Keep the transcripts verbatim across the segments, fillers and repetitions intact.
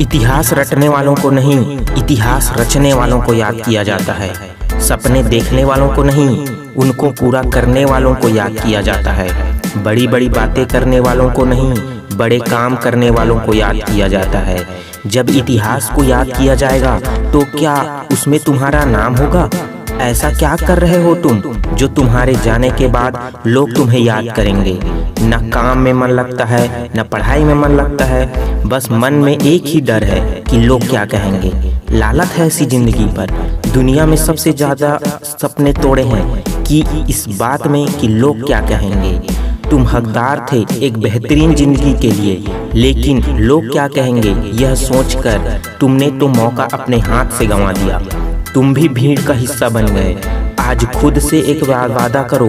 इतिहास रटने वालों को नहीं, इतिहास रचने वालों को याद किया जाता है। सपने देखने वालों को नहीं, उनको पूरा करने वालों को याद किया जाता है। बड़ी बड़ी बातें करने वालों को नहीं, बड़े काम करने वालों को याद किया जाता है। जब इतिहास को याद किया जाएगा तो क्या उसमें तुम्हारा नाम होगा? ऐसा क्या कर रहे हो तुम जो तुम्हारे जाने के बाद लोग तुम्हें याद करेंगे? न काम में मन लगता है, न पढ़ाई में मन लगता है, बस मन में एक ही डर है कि लोग क्या कहेंगे। लालच है ऐसी जिंदगी पर। दुनिया में सबसे ज़्यादा सपने तोड़े हैं कि इस बात में कि लोग क्या कहेंगे। तुम हकदार थे एक बेहतरीन ज़िंदगी के लिए, लेकिन लोग क्या कहेंगे यह सोचकर तुमने तो मौका अपने हाथ से गंवा दिया। तुम भी भीड़ का हिस्सा बन गए। आज खुद से एक वादा करो,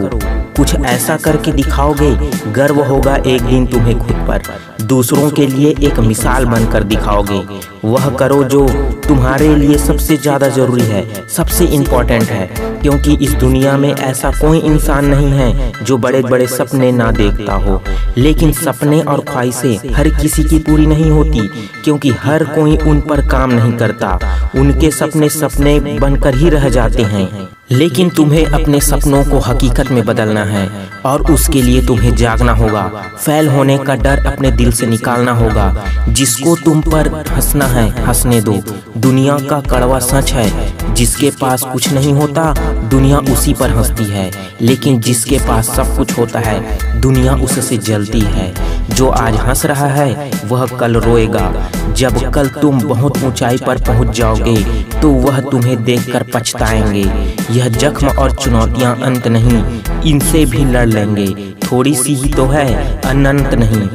कुछ ऐसा करके दिखाओगे, गर्व होगा एक दिन तुम्हें खुद पर। दूसरों के लिए एक मिसाल बनकर दिखाओगे। वह करो जो तुम्हारे लिए सबसे ज़्यादा ज़रूरी है, सबसे इम्पोर्टेंट है, क्योंकि इस दुनिया में ऐसा कोई इंसान नहीं है जो बड़े बड़े सपने ना देखता हो। लेकिन सपने और ख्वाहिशें हर किसी की पूरी नहीं होती, क्योंकि हर कोई उन पर काम नहीं करता। उनके सपने सपने बनकर ही रह जाते हैं। लेकिन तुम्हें अपने सपनों को हकीकत में बदलना है और उसके लिए तुम्हें जागना होगा। फेल होने का डर अपने दिल से निकालना होगा। जिसको तुम पर हंसना है हंसने दो। दुनिया का कड़वा सच है, जिसके पास कुछ नहीं होता दुनिया उसी पर हंसती है, लेकिन जिसके पास सब कुछ होता है दुनिया उससे जलती है। जो आज हंस रहा है वह कल रोएगा। जब कल तुम बहुत ऊंचाई पर पहुंच जाओगे तो वह तुम्हें देखकर पछताएंगे। यह जख्म और चुनौतियां अंत नहीं, इनसे भी लड़ लेंगे। थोड़ी सी ही तो है, अनंत नहीं।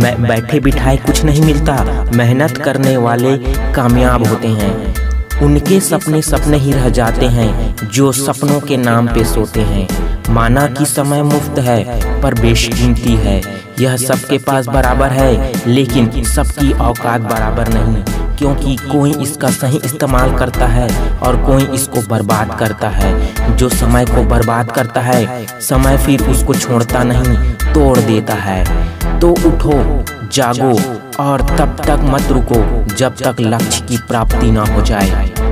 मैं बैठे बिठाए कुछ नहीं मिलता, मेहनत करने वाले कामयाब होते हैं। उनके सपने सपने ही रह जाते हैं जो सपनों के नाम पे सोते हैं। माना कि समय मुफ्त है पर बेशकीमती है। यह सबके पास बराबर है लेकिन सबकी औकात बराबर नहीं, क्योंकि कोई इसका सही इस्तेमाल करता है और कोई इसको बर्बाद करता है। जो समय को बर्बाद करता है समय फिर उसको छोड़ता नहीं, तोड़ देता है। तो उठो, जागो और तब तक मत रुको जब तक लक्ष्य की प्राप्ति ना हो जाए।